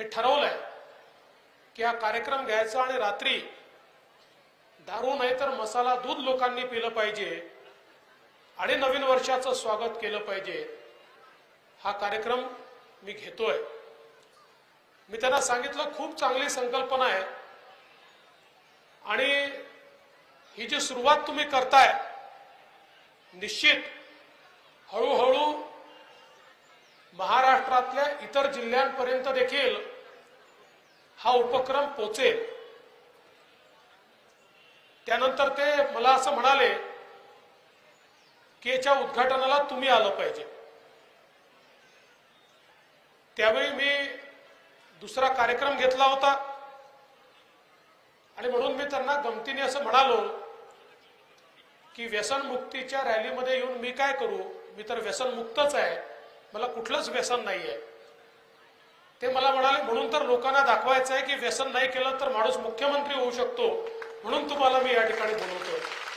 हे ठरवलंय की हा कार्यक्रम घ्यायचा आणि रात्री दारू नाही तर मसाला दूध लोकांनी पिलं पाहिजे आणि नवीन वर्षाचं स्वागत केलं पाहिजे। हा कार्यक्रम मी घेतोय। मी त्यांना सांगितलं खूप चांगली संकल्पना आहे आणि ही जी सुरुवात तुम्ही करताय निश्चित हळूहळू महाराष्ट्रातल्या इतर जिल्ह्यांपर्यंत देखील हा उपक्रम पोहोचेल। त्यानंतर ते मला असं म्हणाले की याच्या उद्घाटनाला तुम्ही आलं पाहिजे। त्यावेळी मी दुसरा कार्यक्रम घेतला होता आणि म्हणून मी त्यांना गमतीने असं म्हणालो की व्यसनमुक्तीच्या रॅलीमध्ये येऊन मी काय करू, मी तर व्यसनमुक्तच आहे, मला कुठलंच व्यसन नाही आहे। ते मला म्हणाले म्हणून तर लोकांना दाखवायचं आहे की व्यसन नाही केलं तर माणूस मुख्यमंत्री होऊ शकतो, म्हणून तुम्हाला मी या ठिकाणी बोलवतो।